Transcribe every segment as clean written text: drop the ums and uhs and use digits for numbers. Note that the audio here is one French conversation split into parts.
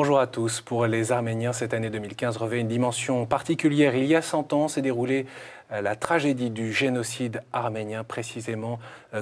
Bonjour à tous. Pour les Arméniens, cette année 2015 revêt une dimension particulière. Il y a 100 ans s'est déroulée la tragédie du génocide arménien, précisément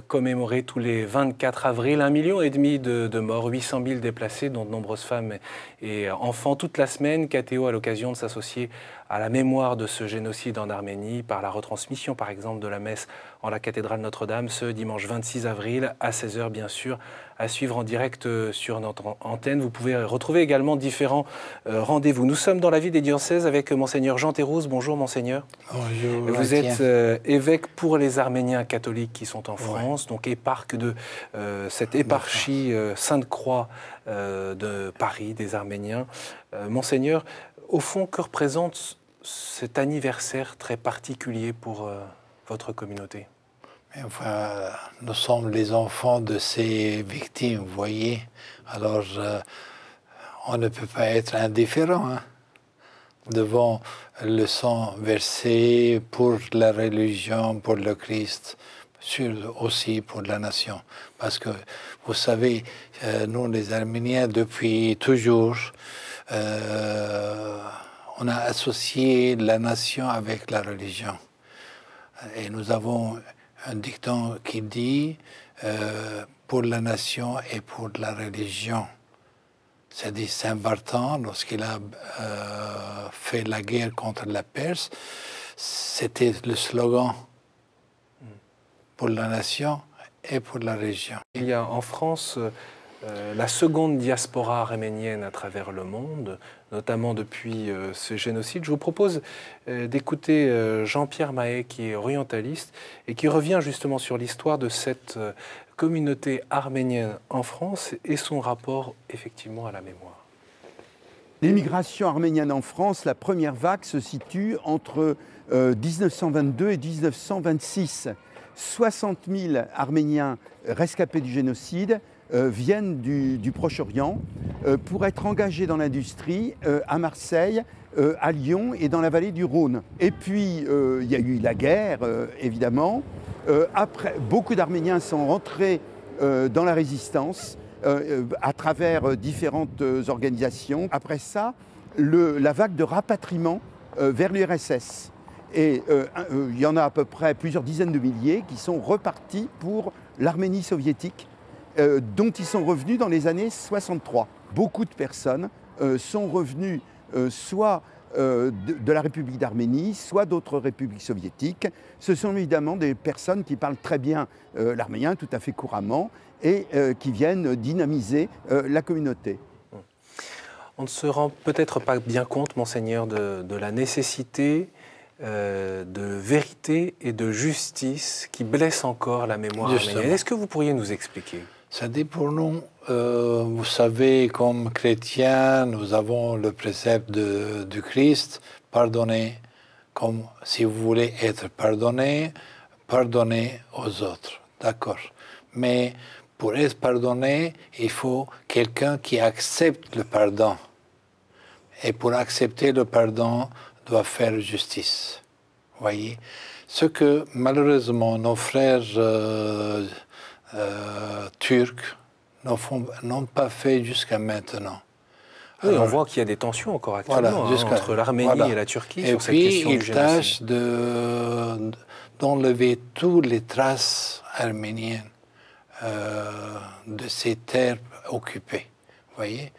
commémorée tous les 24 avril. 1,5 million de morts, 800 000 déplacés, dont de nombreuses femmes et enfants. Toute la semaine, KTO a l'occasion de s'associer à la mémoire de ce génocide en Arménie par la retransmission, par exemple, de la messe en la cathédrale Notre-Dame ce dimanche 26 avril à 16 h, bien sûr, à suivre en direct sur notre antenne. Vous pouvez retrouver également différents rendez-vous. Nous sommes dans la vie des diocèses avec Monseigneur Jean Teyrouz. Bonjour Monseigneur. Bonjour. Vous êtes évêque pour les Arméniens catholiques qui sont en France, donc éparque de cette éparchie Sainte-Croix de Paris, des Arméniens. Monseigneur, au fond, que représente cet anniversaire très particulier pour votre communauté? Enfin, nous sommes les enfants de ces victimes, vous voyez. Alors, on ne peut pas être indifférent devant le sang versé pour la religion, pour le Christ, aussi pour la nation. Parce que, vous savez, nous les Arméniens, depuis toujours, on a associé la nation avec la religion. Et nous avons un dicton qui dit « pour la nation et pour la religion ». C'est-à-dire Saint-Barthélemy, lorsqu'il a fait la guerre contre la Perse, c'était le slogan pour la nation et pour la région. Il y a en France la seconde diaspora arménienne à travers le monde, notamment depuis ce génocide. Je vous propose d'écouter Jean-Pierre Mahé, qui est orientaliste et qui revient justement sur l'histoire de cette communauté arménienne en France et son rapport effectivement à la mémoire. L'immigration arménienne en France, la première vague se situe entre 1922 et 1926. 60 000 Arméniens rescapés du génocide viennent du Proche-Orient pour être engagés dans l'industrie à Marseille, à Lyon et dans la vallée du Rhône. Et puis il y a eu la guerre, évidemment. Après, beaucoup d'Arméniens sont rentrés dans la résistance à travers différentes organisations. Après ça, la vague de rapatriement vers l'URSS. Et il y en a à peu près plusieurs dizaines de milliers qui sont repartis pour l'Arménie soviétique, dont ils sont revenus dans les années 63. Beaucoup de personnes sont revenues soit de la République d'Arménie, soit d'autres républiques soviétiques. Ce sont évidemment des personnes qui parlent très bien l'arménien, tout à fait couramment, et qui viennent dynamiser la communauté. On ne se rend peut-être pas bien compte, Monseigneur, de la nécessité de vérité et de justice qui blessent encore la mémoire arménienne. Est-ce que vous pourriez nous expliquer? Ça dit pour nous, vous savez, comme chrétiens, nous avons le précepte du Christ, pardonnez comme si vous voulez être pardonné, pardonnez aux autres, d'accord. Mais pour être pardonné, il faut quelqu'un qui accepte le pardon. Et pour accepter le pardon, doit faire justice, voyez. Ce que malheureusement nos frères turcs n'ont pas fait jusqu'à maintenant. Oui, alors, on voit qu'il y a des tensions encore actuellement entre l'Arménie et la Turquie sur cette question du génocide. Et puis ils tâchent d'enlever toutes les traces arméniennes de ces terres occupées, voyez.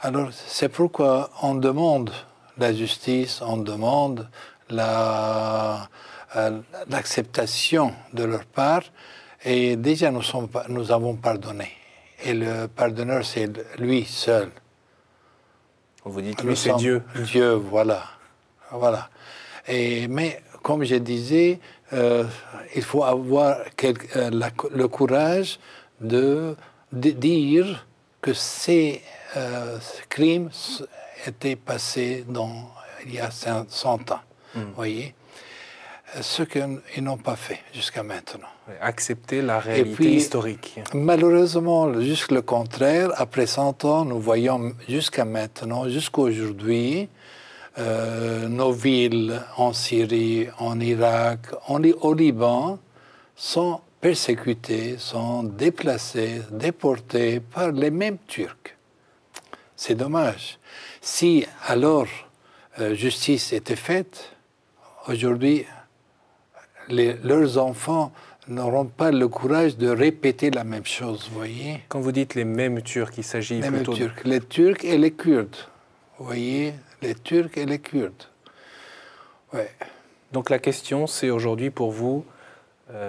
Alors c'est pourquoi on demande la justice, on demande l'acceptation de leur part, et déjà nous avons pardonné. Et le pardonneur, c'est lui seul. Vous dites lui, c'est Dieu. Dieu, voilà. Mais comme je disais, il faut avoir le courage de dire que ces crimes était passé il y a 100 ans, vous voyez. Ce qu'ils n'ont pas fait jusqu'à maintenant. Accepter la réalité historique. Malheureusement, juste le contraire, après 100 ans, nous voyons jusqu'à maintenant, jusqu'à aujourd'hui, nos villes en Syrie, en Irak, au Liban, sont persécutées, sont déplacées, déportées par les mêmes Turcs. C'est dommage. Si alors justice était faite, aujourd'hui, leurs enfants n'auront pas le courage de répéter la même chose, voyez. Quand vous dites les mêmes Turcs, il s'agit plutôt... Les mêmes Turcs, les Turcs et les Kurdes, voyez, les Turcs et les Kurdes, ouais. Donc la question, c'est aujourd'hui pour vous,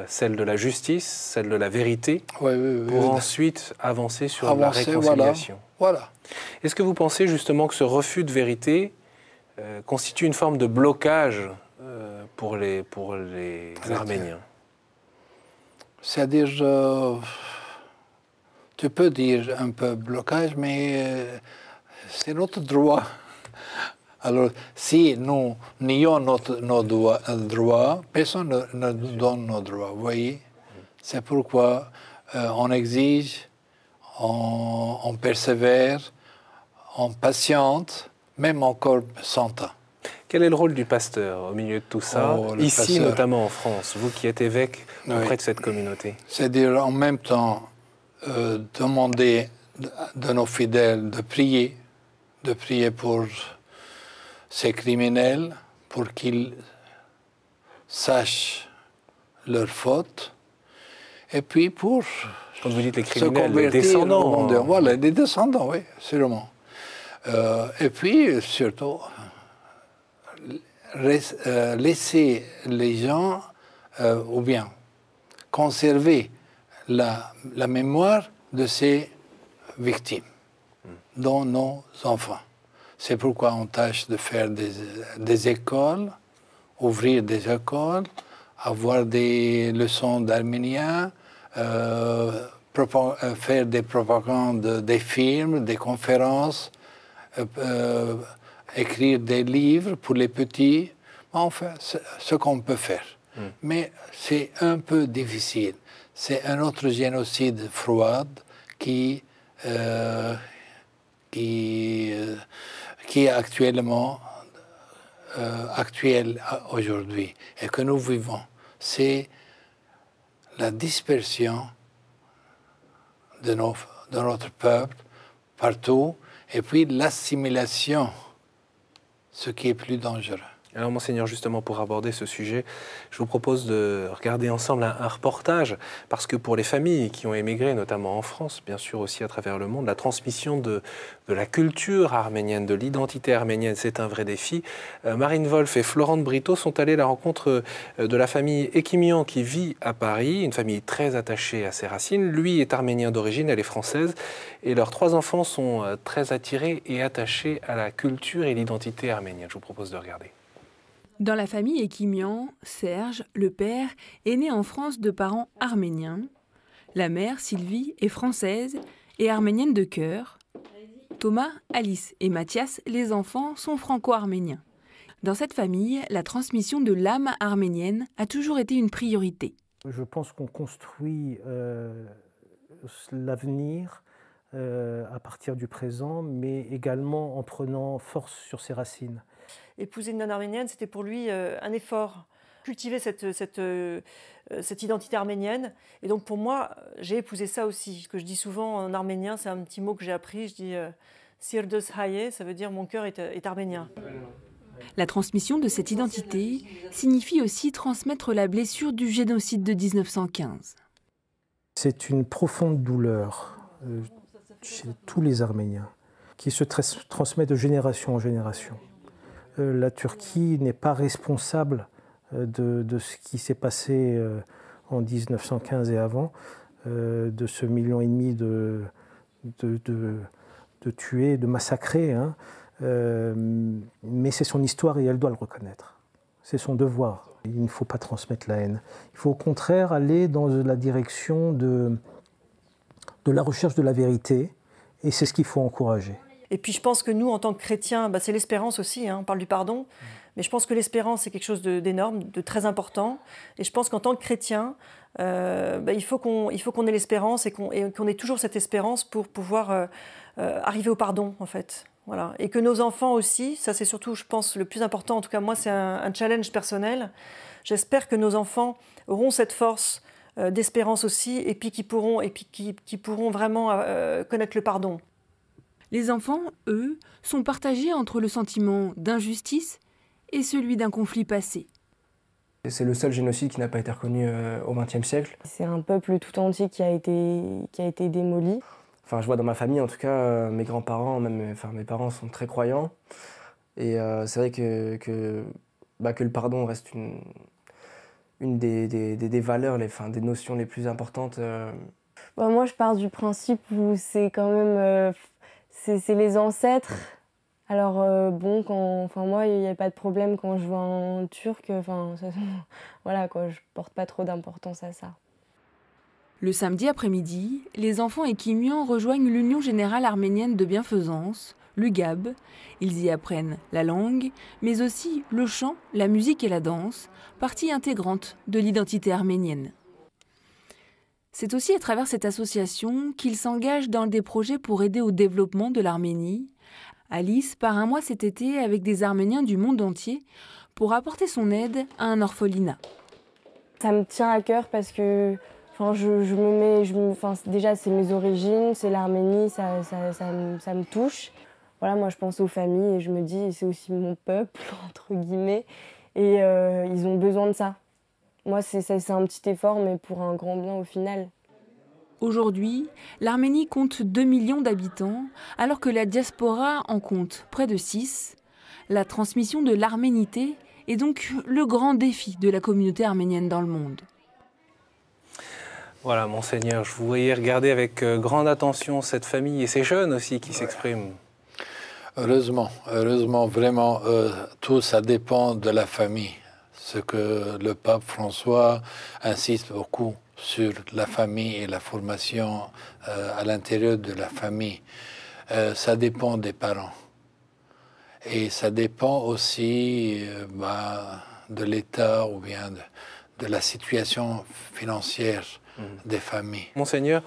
celle de la justice, celle de la vérité, ouais, oui, pour ensuite avancer sur la réconciliation. Voilà. Est-ce que vous pensez justement que ce refus de vérité constitue une forme de blocage pour les Arméniens? C'est-à-dire, tu peux dire un peu blocage, mais c'est notre droit. Alors, si nous nions nos droits, personne ne nous donne nos droits, vous voyez. C'est pourquoi on exige, on persévère, on patiente, même encore 100 ans. Quel est le rôle du pasteur au milieu de tout ça, ici notamment en France, vous qui êtes évêque auprès de cette communauté? C'est-à-dire en même temps demander de nos fidèles de prier pour ces criminels, pour qu'ils sachent leurs fautes, et puis pour quand vous dites les criminels, les descendants. Voilà, les descendants, oui, sûrement. Et puis surtout, laisser les gens, ou bien conserver la mémoire de ces victimes, dont nos enfants. C'est pourquoi on tâche de faire des écoles, ouvrir des écoles, avoir des leçons d'arménien, faire des propagandes, des films, des conférences, écrire des livres pour les petits, enfin, ce qu'on peut faire. Mais c'est un peu difficile. C'est un autre génocide froid qui est actuellement actuel aujourd'hui et que nous vivons. C'est la dispersion de notre peuple partout et puis l'assimilation, ce qui est plus dangereux. Alors, Monseigneur, justement, pour aborder ce sujet, je vous propose de regarder ensemble un reportage, parce que pour les familles qui ont émigré, notamment en France, bien sûr aussi à travers le monde, la transmission de la culture arménienne, de l'identité arménienne, c'est un vrai défi. Marine Wolff et Florence Brito sont allées à la rencontre de la famille Ekimian qui vit à Paris, une famille très attachée à ses racines. Lui est arménien d'origine, elle est française, et leurs trois enfants sont très attirés et attachés à la culture et l'identité arménienne. Je vous propose de regarder. Dans la famille Ekimian, Serge, le père, est né en France de parents arméniens. La mère, Sylvie, est française et arménienne de cœur. Thomas, Alice et Mathias, les enfants, sont franco-arméniens. Dans cette famille, la transmission de l'âme arménienne a toujours été une priorité. Je pense qu'on construit l'avenir à partir du présent, mais également en prenant force sur ses racines. Épouser une non-arménienne, c'était pour lui un effort. Cultiver cette identité arménienne. Et donc pour moi, j'ai épousé ça aussi. Ce que je dis souvent en arménien, c'est un petit mot que j'ai appris. Je dis « Sir de Sahaye », ça veut dire « mon cœur est arménien ». La transmission de cette identité signifie aussi transmettre la blessure du génocide de 1915. C'est une profonde douleur chez tous les Arméniens, qui se transmet de génération en génération. La Turquie n'est pas responsable de ce qui s'est passé en 1915 et avant, de ce 1,5 million de tués, de massacrés, hein. Mais c'est son histoire et elle doit le reconnaître. C'est son devoir. Il ne faut pas transmettre la haine. Il faut au contraire aller dans la direction de la recherche de la vérité et c'est ce qu'il faut encourager. Et puis je pense que nous, en tant que chrétiens, bah, c'est l'espérance aussi, hein, on parle du pardon, mais je pense que l'espérance, c'est quelque chose d'énorme, de très important. Et je pense qu'en tant que chrétiens, bah, il faut qu'on ait l'espérance et qu'on ait toujours cette espérance pour pouvoir arriver au pardon, en fait. Voilà. Et que nos enfants aussi, ça c'est surtout, je pense, le plus important, en tout cas moi, c'est un challenge personnel. J'espère que nos enfants auront cette force d'espérance aussi et puis qu'ils pourront vraiment connaître le pardon. Les enfants, eux, sont partagés entre le sentiment d'injustice et celui d'un conflit passé. C'est le seul génocide qui n'a pas été reconnu au XXe siècle. C'est un peuple tout entier qui a été démoli. Enfin, je vois dans ma famille, en tout cas, mes grands-parents, même enfin, mes parents sont très croyants. Et c'est vrai que le pardon reste une des valeurs, des notions les plus importantes. Bon, moi, je pars du principe où c'est quand même... c'est les ancêtres. Alors bon, moi, il n'y a pas de problème quand je vois un turc. Enfin, voilà, quoi, je porte pas trop d'importance à ça. Le samedi après-midi, les enfants Ekimian rejoignent l'Union Générale Arménienne de Bienfaisance, l'UGAB. Ils y apprennent la langue, mais aussi le chant, la musique et la danse, partie intégrante de l'identité arménienne. C'est aussi à travers cette association qu'ils s'engagent dans des projets pour aider au développement de l'Arménie. Alice part un mois cet été avec des Arméniens du monde entier pour apporter son aide à un orphelinat. Ça me tient à cœur parce que déjà c'est mes origines, c'est l'Arménie, ça me touche. Voilà, moi je pense aux familles et je me dis c'est aussi mon peuple, entre guillemets, et ils ont besoin de ça. Moi c'est un petit effort mais pour un grand bien au final. Aujourd'hui, l'Arménie compte 2 millions d'habitants, alors que la diaspora en compte près de 6. La transmission de l'arménité est donc le grand défi de la communauté arménienne dans le monde. Voilà, Monseigneur, je vous voyais regarder avec grande attention cette famille et ces jeunes aussi qui s'expriment. Heureusement, vraiment, tout ça dépend de la famille. Ce que le pape François insiste beaucoup. Sur la famille et la formation à l'intérieur de la famille. Ça dépend des parents. Et ça dépend aussi de l'État ou bien de la situation financière des familles. Monseigneur,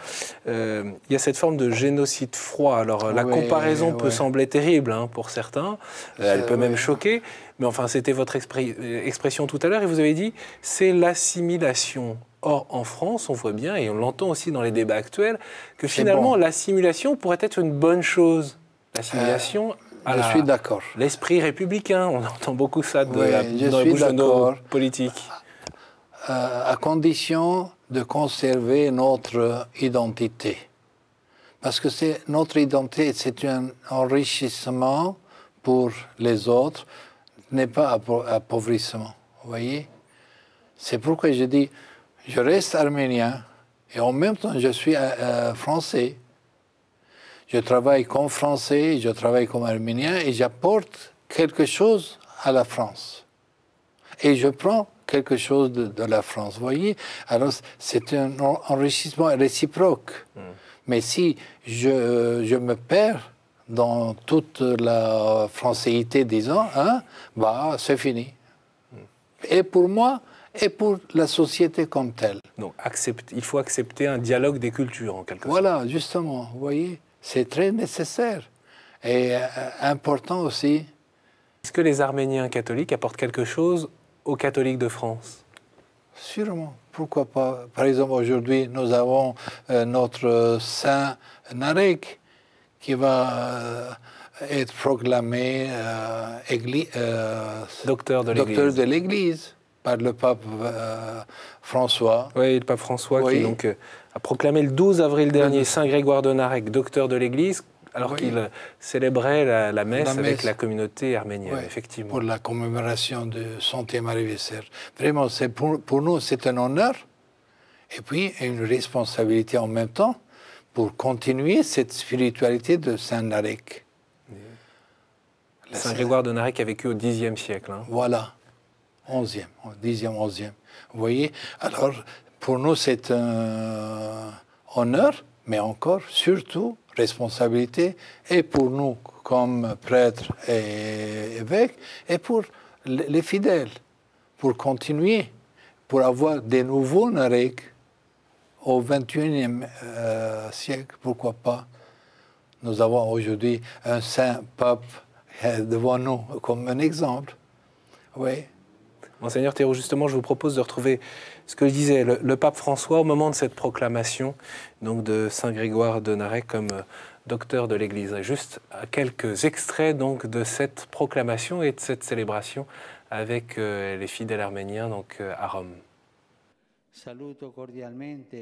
il y a cette forme de génocide froid. Alors la comparaison peut sembler terrible pour certains, elle peut même choquer, mais enfin c'était votre expression tout à l'heure et vous avez dit « c'est l'assimilation ». Or, en France, on voit bien, et on l'entend aussi dans les débats actuels, que finalement, l'assimilation pourrait être une bonne chose. L'assimilation à je suis d'accord. L'esprit républicain, on entend beaucoup ça dans les bouches de nos politiques. À condition de conserver notre identité. Parce que notre identité, c'est un enrichissement pour les autres, n'est pas appauvrissement, vous voyez. C'est pourquoi je dis... Je reste arménien et en même temps je suis français. Je travaille comme français, je travaille comme arménien et j'apporte quelque chose à la France. Et je prends quelque chose de la France, vous voyez. Alors c'est un enrichissement réciproque. Mais si je me perds dans toute la françaisité, disons, c'est fini. Et pour moi... et pour la société comme telle. Donc il faut accepter un dialogue des cultures, en quelque sorte. Voilà, justement, vous voyez, c'est très nécessaire et important aussi. Est-ce que les Arméniens catholiques apportent quelque chose aux catholiques de France? Sûrement, pourquoi pas. Par exemple, aujourd'hui, nous avons notre Saint Narek qui va... être proclamé docteur de l'Église. Par le pape François. Oui, le pape François qui donc, a proclamé le 12 avril dernier Saint Grégoire de Narek, docteur de l'Église, alors qu'il célébrait la messe avec la communauté arménienne, effectivement. Pour la commémoration de son thème anniversaire. Vraiment, pour nous, c'est un honneur et puis une responsabilité en même temps pour continuer cette spiritualité de Saint Narek. Saint Grégoire de Narek a vécu au Xe siècle. Voilà. 11e, 10e, 11e. Vous voyez, alors pour nous c'est un honneur, mais encore surtout responsabilité, et pour nous comme prêtres et évêques, et pour les fidèles, pour continuer, pour avoir des nouveaux Narek au XXIe siècle, pourquoi pas. Nous avons aujourd'hui un saint pape devant nous comme un exemple. Oui. Monseigneur Teyrouz, justement, je vous propose de retrouver ce que disait le pape François au moment de cette proclamation donc de Saint Grégoire de Narek comme docteur de l'Église. Juste quelques extraits donc de cette proclamation et de cette célébration avec les fidèles arméniens donc à Rome. Saluto cordialmente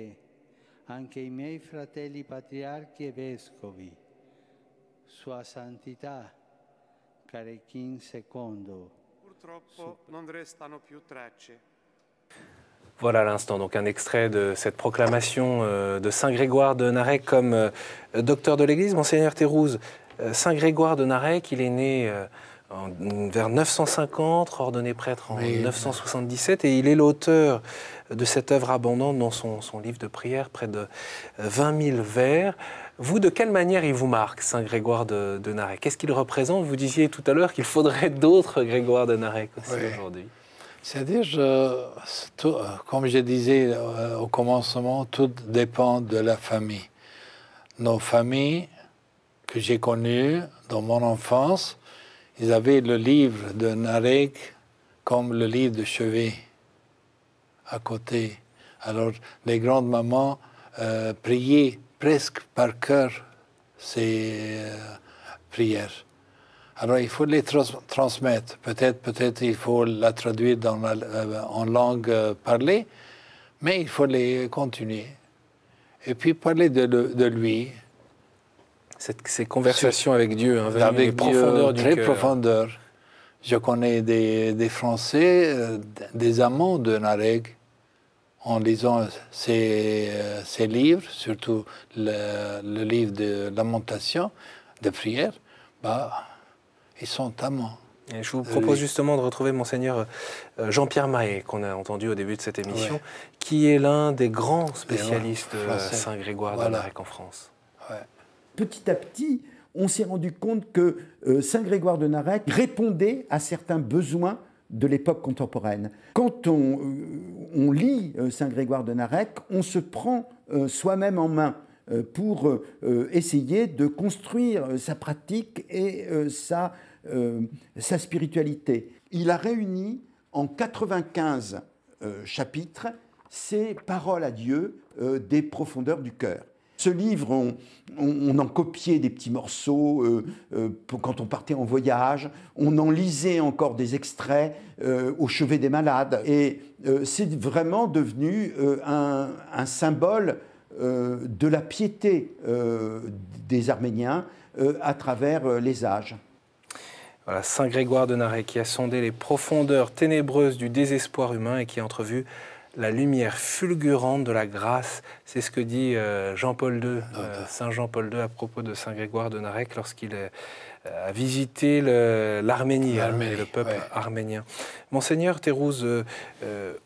anche i miei fratelli patriarchi e vescovi, Sua Santità Carekin II. Purtroppo non restano più tracce. Voilà à l'instant donc un extrait de cette proclamation de Saint Grégoire de Narek comme docteur de l'Église. Monseigneur Teyrouz, Saint Grégoire de Narek, il est né vers 950, ordonné prêtre en 977, et il est l'auteur de cette œuvre abondante dans son livre de prière, près de 20 000 vers. Vous, de quelle manière il vous marque, Saint Grégoire de Narek? Qu'est-ce qu'il représente? Vous disiez tout à l'heure qu'il faudrait d'autres Grégoire de Narek aussi aujourd'hui. C'est-à-dire, comme je disais au commencement, tout dépend de la famille. Nos familles que j'ai connues dans mon enfance, ils avaient le livre de Narek comme le livre de chevet à côté. Alors, les grandes mamans priaient presque par cœur ces prières. Alors, il faut les transmettre. Peut-être il faut la traduire en langue parlée, mais il faut les continuer. Et puis, parler de lui. Ces conversations avec Dieu, hein, avec profondeur Dieu, très cœur. Profondeur. Je connais des Français, des amants de Narek, en lisant ses livres, surtout le livre de lamentation, de prière, ils sont amants. Et je vous propose justement de retrouver Monseigneur Jean-Pierre Mahé, qu'on a entendu au début de cette émission, qui est l'un des grands spécialistes de Saint-Grégoire de Narek en France. Ouais. Petit à petit, on s'est rendu compte que Saint-Grégoire de Narek répondait à certains besoins de l'époque contemporaine. Quand on lit Saint-Grégoire de Narek, on se prend soi-même en main pour essayer de construire sa pratique et sa spiritualité. Il a réuni en 95 chapitres ses paroles à Dieu des profondeurs du cœur. Ce livre, on en copiait des petits morceaux quand on partait en voyage, on en lisait encore des extraits au chevet des malades. Et c'est vraiment devenu un symbole de la piété des Arméniens à travers les âges. Voilà, Saint Grégoire de Narek qui a sondé les profondeurs ténébreuses du désespoir humain et qui a entrevu la lumière fulgurante de la grâce, c'est ce que dit Jean-Paul II, Saint Jean-Paul II à propos de Saint Grégoire de Narek lorsqu'il a visité l'Arménie, le peuple arménien. Monseigneur Teyrouz,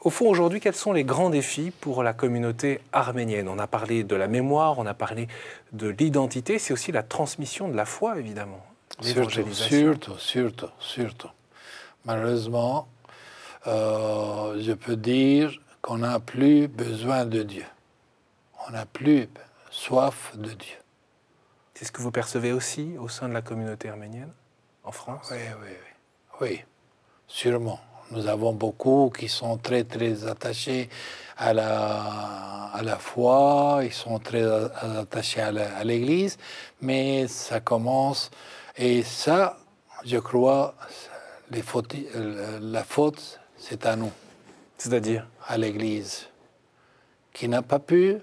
au fond aujourd'hui, quels sont les grands défis pour la communauté arménienne? On a parlé de la mémoire, on a parlé de l'identité, c'est aussi la transmission de la foi, évidemment. Surtout. Malheureusement, je peux dire qu'on n'a plus besoin de Dieu. On n'a plus soif de Dieu. C'est ce que vous percevez aussi au sein de la communauté arménienne, en France? Oui, sûrement. Nous avons beaucoup qui sont très, très attachés à la foi, ils sont très attachés à l'Église, mais ça commence, et ça, je crois, la faute, c'est à nous. C'est-à-dire à l'Église, qui n'a pas pu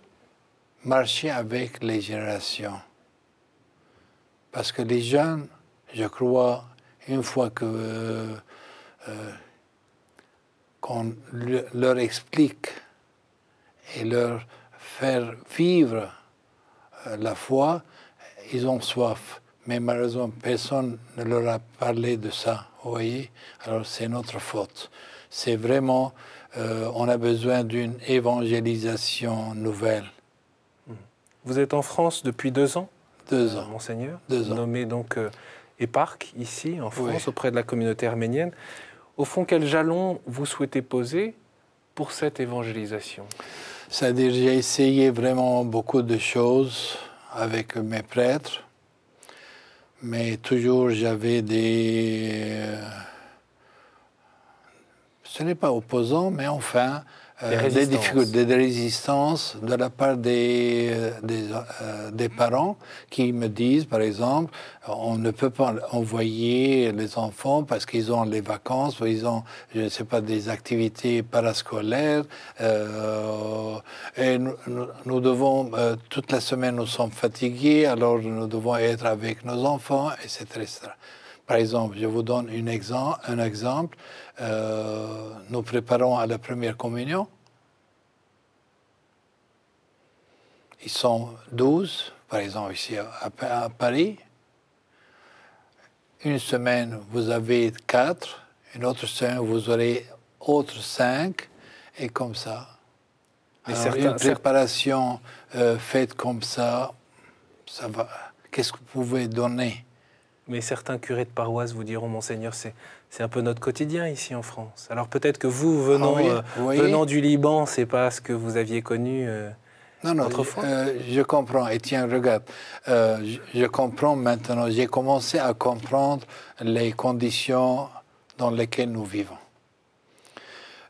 marcher avec les générations. Parce que les jeunes, je crois, une fois qu'on leur explique et leur faire vivre la foi, ils ont soif. Mais malheureusement, personne ne leur a parlé de ça, vous voyez? Alors c'est notre faute. C'est vraiment, on a besoin d'une évangélisation nouvelle. Vous êtes en France depuis 2 ans? 2 ans. Monseigneur, 2 ans. Nommé donc éparque ici en France auprès de la communauté arménienne. Au fond, quel jalon vous souhaitez poser pour cette évangélisation? C'est-à-dire, j'ai essayé vraiment beaucoup de choses avec mes prêtres, mais toujours j'avais des ce n'est pas opposant, mais enfin, des difficultés, des résistances de la part des parents qui me disent, par exemple, on ne peut pas envoyer les enfants parce qu'ils ont les vacances, ou ils ont, je ne sais pas, des activités parascolaires. Et nous devons, toute la semaine, nous sommes fatigués, alors nous devons être avec nos enfants, etc. Par exemple, je vous donne un exemple. Nous préparons à la première communion. Ils sont 12, par exemple, ici à Paris. Une semaine, vous avez 4. Une autre semaine, vous aurez autres 5. Et comme ça. Alors, une préparation faite comme ça, ça va. Qu'est-ce que vous pouvez donner? Mais certains curés de paroisse vous diront, Monseigneur, c'est un peu notre quotidien ici en France. Alors peut-être que vous, venant du Liban, c'est pas ce que vous aviez connu autrefois. Je comprends. Étienne, regarde, je comprends maintenant. J'ai commencé à comprendre les conditions dans lesquelles nous vivons.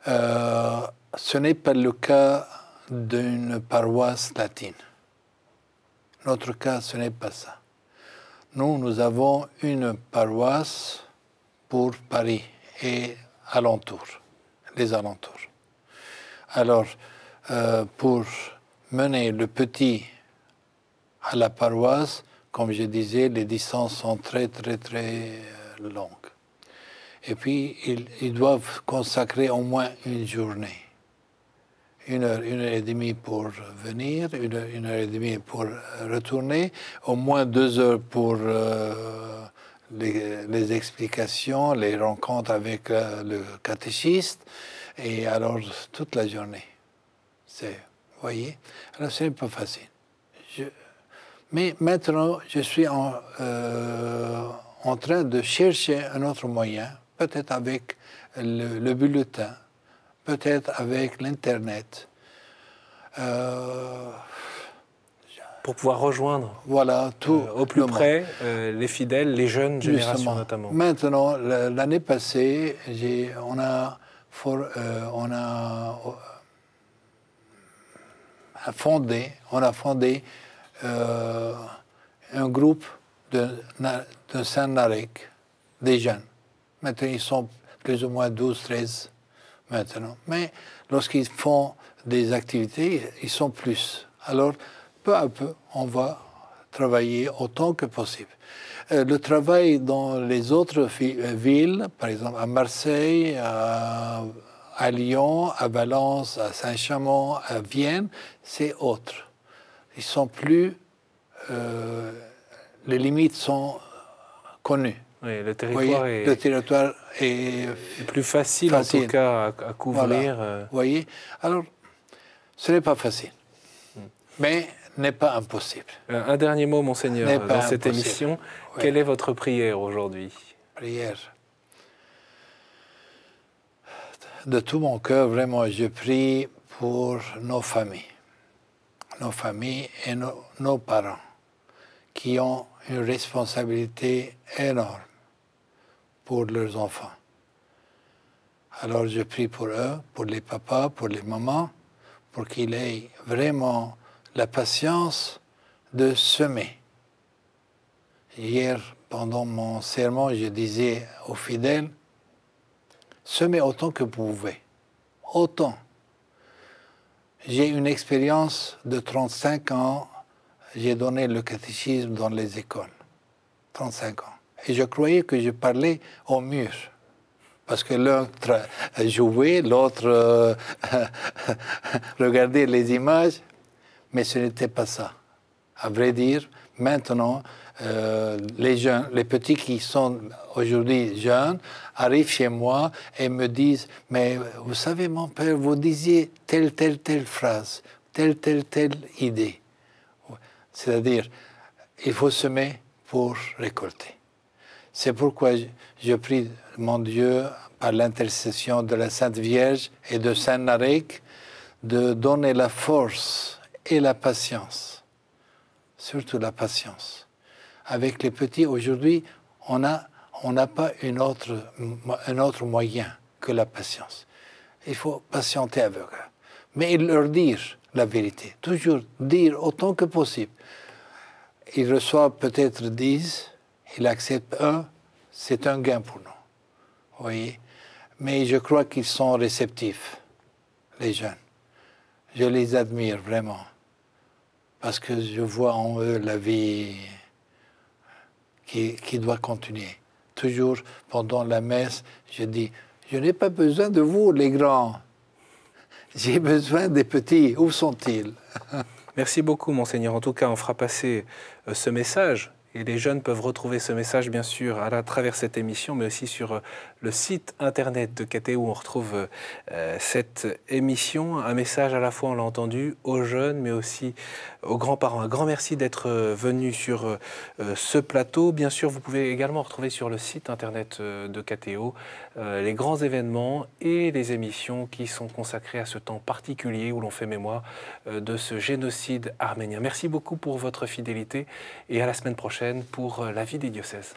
Ce n'est pas le cas d'une paroisse latine. Notre cas, ce n'est pas ça. Nous, nous avons une paroisse pour Paris et alentour, les alentours. Alors, pour mener le petit à la paroisse, comme je disais, les distances sont très longues. Et puis, ils doivent consacrer au moins une journée. Une heure et demie pour venir, une heure et demie pour retourner, au moins 2 heures pour les explications, les rencontres avec le catéchiste, et alors toute la journée. Vous voyez? Alors c'est pas facile. Mais maintenant, je suis en train de chercher un autre moyen, peut-être avec le bulletin, peut-être avec l'Internet. Pour pouvoir rejoindre tout au plus près les fidèles, les jeunes générations notamment. Maintenant, l'année passée, on a fondé un groupe de Saint Narek, des jeunes. Maintenant, ils sont plus ou moins 12, 13 maintenant. Mais lorsqu'ils font des activités, ils sont plus. Alors, peu à peu, on va travailler autant que possible. Le travail dans les autres villes, par exemple à Marseille, à Lyon, à Valence, à Saint-Chamond, à Vienne, c'est autre. Ils sont plus... les limites sont connues. Oui, le territoire, est plus facile en tout cas à couvrir. Vous voyez, alors ce n'est pas facile, mais n'est pas impossible. Un dernier mot, Monseigneur, dans cette émission. Oui. Quelle est votre prière aujourd'hui? Prière. De tout mon cœur, vraiment, je prie pour nos familles et nos parents qui ont une responsabilité énorme pour leurs enfants. Alors je prie pour eux, pour les papas, pour les mamans, pour qu'ils aient vraiment la patience de semer. Hier, pendant mon sermon, je disais aux fidèles, semez autant que vous pouvez, autant. J'ai une expérience de 35 ans, j'ai donné le catéchisme dans les écoles, 35 ans. Et je croyais que je parlais au mur, parce que l'un jouait, l'autre regardait les images, mais ce n'était pas ça. À vrai dire, maintenant, les petits qui sont aujourd'hui jeunes arrivent chez moi et me disent « Mais vous savez, mon père, vous disiez telle phrase, telle idée. » C'est-à-dire, il faut semer pour récolter. C'est pourquoi je prie mon Dieu, par l'intercession de la Sainte Vierge et de Saint Narek, de donner la force et la patience, surtout la patience. Avec les petits, aujourd'hui, on n'a pas un autre moyen que la patience. il faut patienter avec eux. Mais il leur dit la vérité, toujours dire autant que possible. Il reçoit peut-être 10, il accepte 1, c'est un gain pour nous. Vous voyez? Mais je crois qu'ils sont réceptifs, les jeunes. Je les admire vraiment, parce que je vois en eux la vie qui doit continuer. Toujours, pendant la messe, je dis, je n'ai pas besoin de vous, les grands. J'ai besoin des petits. Où sont-ils? Merci beaucoup, Monseigneur. En tout cas, on fera passer ce message. Et les jeunes peuvent retrouver ce message, bien sûr, à travers cette émission, mais aussi sur le site internet de KTO, où on retrouve cette émission. Un message à la fois, on l'a entendu, aux jeunes, mais aussi aux grands-parents. Un grand merci d'être venu sur ce plateau. Bien sûr, vous pouvez également retrouver sur le site internet de KTO les grands événements et les émissions qui sont consacrées à ce temps particulier où l'on fait mémoire de ce génocide arménien. Merci beaucoup pour votre fidélité et à la semaine prochaine pour la vie des diocèses.